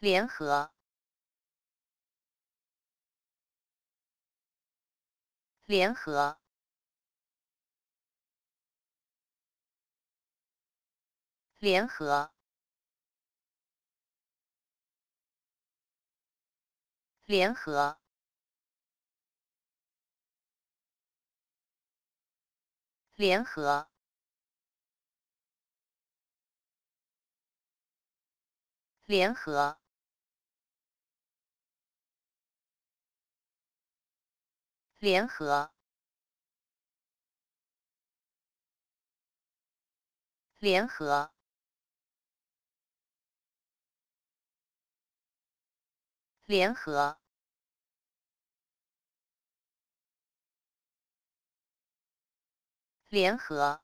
联合，联合，联合，联合，联合。 联合，联合，联合，联合，联合。